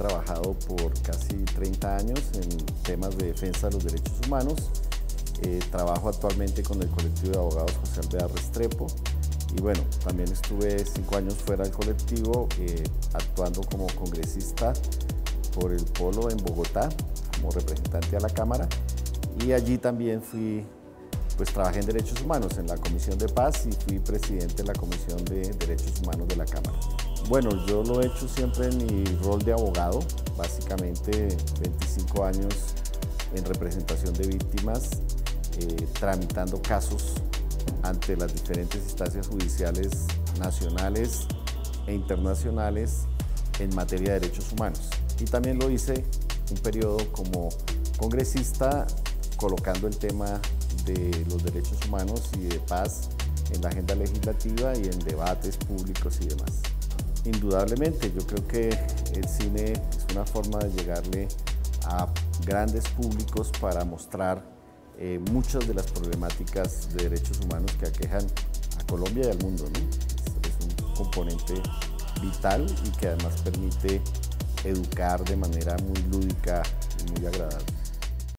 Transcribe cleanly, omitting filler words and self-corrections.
trabajado por casi 30 años en temas de defensa de los derechos humanos. Trabajo actualmente con el colectivo de abogados José Alvear Restrepo. Y bueno, también estuve 5 años fuera del colectivo, actuando como congresista por el Polo en Bogotá, como representante a la Cámara. Y allí también trabajé en Derechos Humanos, en la Comisión de Paz, y fui presidente de la Comisión de Derechos Humanos de la Cámara. Bueno, yo lo he hecho siempre en mi rol de abogado, básicamente 25 años en representación de víctimas, tramitando casos ante las diferentes instancias judiciales nacionales e internacionales en materia de derechos humanos. Y también lo hice un periodo como congresista, colocando el tema de los derechos humanos y de paz en la agenda legislativa y en debates públicos y demás. Indudablemente, yo creo que el cine es una forma de llegarle a grandes públicos para mostrar muchas de las problemáticas de derechos humanos que aquejan a Colombia y al mundo, ¿no? Es un componente vital y que además permite educar de manera muy lúdica y muy agradable.